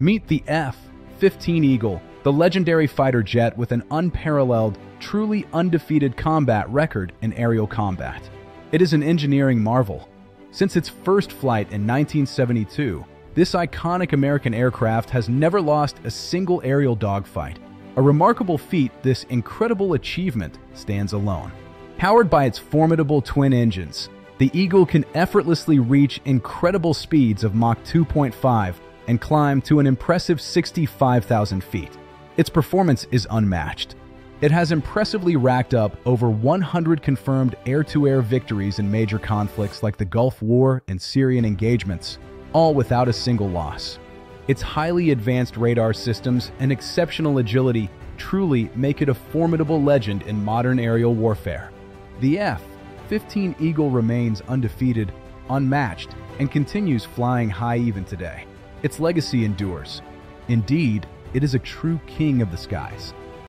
Meet the F-15 Eagle, the legendary fighter jet with an unparalleled, truly undefeated combat record in aerial combat. It is an engineering marvel. Since its first flight in 1972, this iconic American aircraft has never lost a single aerial dogfight. A remarkable feat, this incredible achievement stands alone. Powered by its formidable twin engines, the Eagle can effortlessly reach incredible speeds of Mach 2.5 and climb to an impressive 65,000 feet. Its performance is unmatched. It has impressively racked up over 100 confirmed air-to-air victories in major conflicts like the Gulf War and Syrian engagements, all without a single loss. Its highly advanced radar systems and exceptional agility truly make it a formidable legend in modern aerial warfare. The F-15 Eagle remains undefeated, unmatched, and continues flying high even today. Its legacy endures. Indeed, it is a true king of the skies.